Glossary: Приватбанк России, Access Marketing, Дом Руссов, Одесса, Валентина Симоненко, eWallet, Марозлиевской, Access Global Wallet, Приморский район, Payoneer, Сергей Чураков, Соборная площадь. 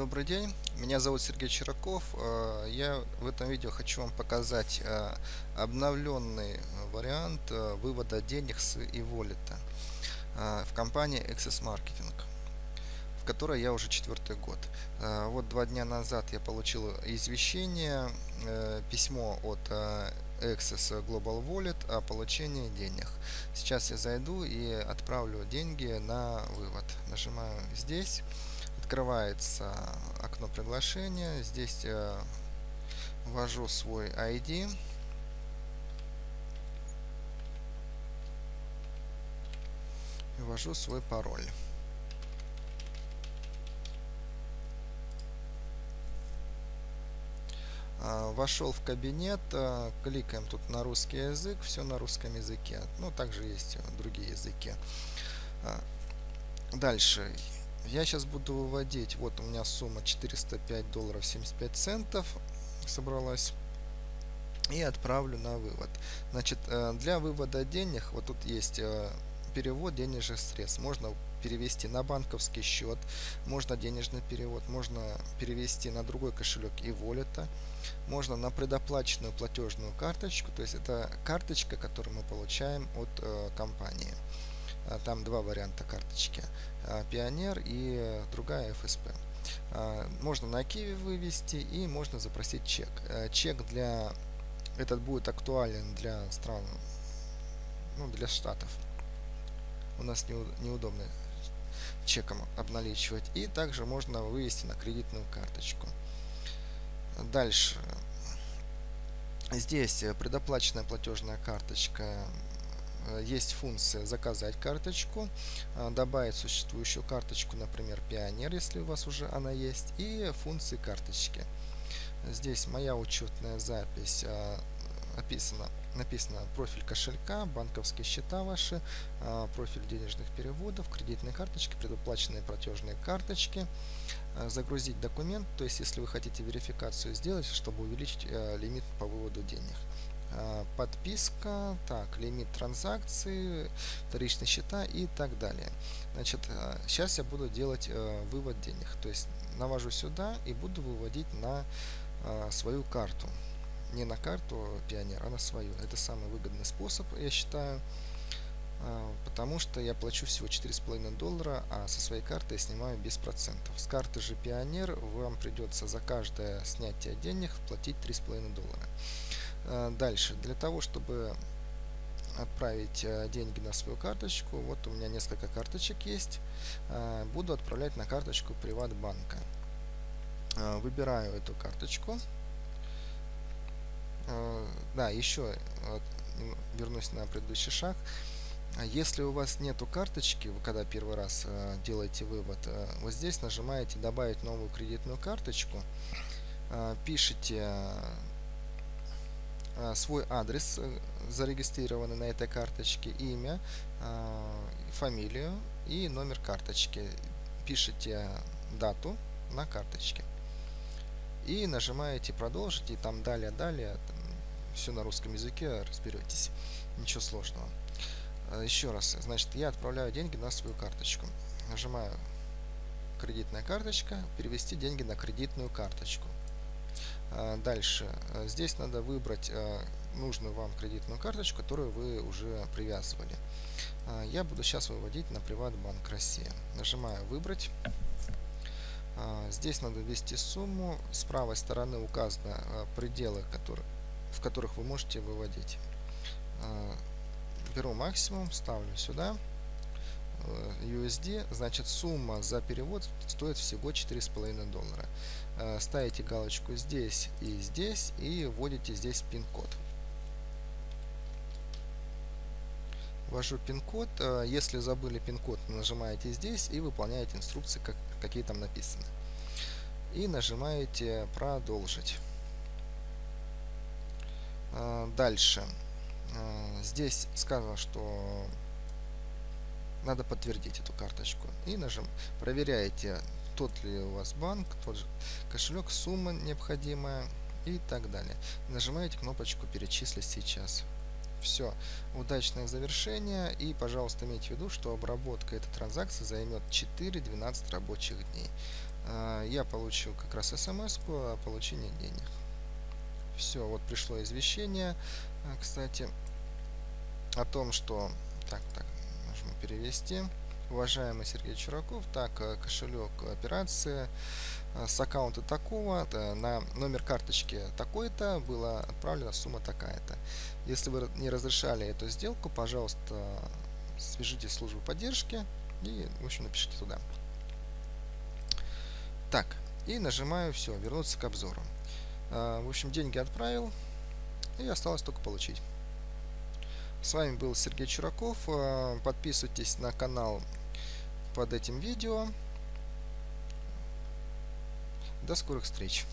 Добрый день, меня зовут Сергей Чураков. Я в этом видео хочу вам показать обновленный вариант вывода денег с eWallet в компании Access Marketing, в которой я уже четвертый год. Вот 2 дня назад я получил извещение, письмо от Access Global Wallet о получении денег. Сейчас я зайду и отправлю деньги на вывод. Нажимаю здесь. Открывается окно приглашения. Здесь ввожу свой ID. Ввожу свой пароль. Вошел в кабинет, кликаем тут на русский язык, все на русском языке. Ну, также есть другие языки. Дальше. Я сейчас буду выводить. Вот у меня сумма $405.75 собралась. И отправлю на вывод. Значит, для вывода денег, вот тут есть перевод денежных средств. Можно перевести на банковский счет, можно денежный перевод, можно перевести на другой кошелек eWallet, можно на предоплаченную платежную карточку. То есть это карточка, которую мы получаем от компании. Там 2 варианта карточки. Payoneer и другая ФСП. Можно на Киви вывести и можно запросить чек. Чек для... Этот будет актуален для стран... Ну, для штатов. У нас неудобно чеком обналичивать. И также можно вывести на кредитную карточку. Дальше. Здесь предоплаченная платежная карточка. Есть функция заказать карточку, добавить существующую карточку, например, Payoneer, если у вас уже она есть, и функции карточки. Здесь моя учетная запись, написано профиль кошелька, банковские счета ваши, профиль денежных переводов, кредитные карточки, предоплаченные платежные карточки, загрузить документ, то есть если вы хотите верификацию сделать, чтобы увеличить лимит по выводу денег. Подписка, так, лимит транзакции, вторичные счета и так далее. Значит, сейчас я буду делать вывод денег, то есть навожу сюда и буду выводить на свою карту, не на карту Payoneer, а на свою. Это самый выгодный способ, я считаю, потому что я плачу всего $4,5, а со своей карты я снимаю без процентов. С карты же Payoneer вам придется за каждое снятие денег платить $3,5. Дальше, для того чтобы отправить деньги на свою карточку, вот у меня несколько карточек есть, буду отправлять на карточку Приватбанка. Выбираю эту карточку. Да, еще вернусь на предыдущий шаг. Если у вас нету карточки, вы когда первый раз делаете вывод, вот здесь нажимаете добавить новую кредитную карточку, пишите свой адрес, зарегистрированный на этой карточке, имя, фамилию и номер карточки. Пишите дату на карточке. И нажимаете продолжить, и там далее, там все на русском языке, разберетесь. Ничего сложного. Еще раз, значит, я отправляю деньги на свою карточку. Нажимаю кредитная карточка, перевести деньги на кредитную карточку. Дальше здесь надо выбрать нужную вам кредитную карточку, которую вы уже привязывали. Я буду сейчас выводить на Приватбанк России. Нажимаю выбрать. Здесь надо ввести сумму. С правой стороны указаны пределы, в которых вы можете выводить. Беру максимум, ставлю сюда. USD, значит, сумма за перевод стоит всего $4,5. Ставите галочку здесь и вводите здесь пин-код. Ввожу пин-код. Если забыли пин-код, нажимаете здесь и выполняете инструкции, какие там написаны. И нажимаете продолжить. Дальше. Здесь сказано, что надо подтвердить эту карточку. И проверяете, тот ли у вас банк, тот же кошелек, сумма необходимая и так далее. Нажимаете кнопочку «Перечислить сейчас». Все. Удачное завершение. И, пожалуйста, имейте в виду, что обработка этой транзакции займет 4-12 рабочих дней. я получил как раз смс-ку о получении денег. Все, вот пришло извещение, кстати, о том, что... Так, нажму перевести. Уважаемый Сергей Чураков, так, кошелек операции с аккаунта такого на номер карточки такой-то была отправлена сумма такая-то. Если вы не разрешали эту сделку, пожалуйста, свяжитесь с службой поддержки и, в общем, напишите туда. Так, и нажимаю все, вернуться к обзору. В общем, деньги отправил, и осталось только получить. С вами был Сергей Чураков. Подписывайтесь на канал под этим видео. До скорых встреч!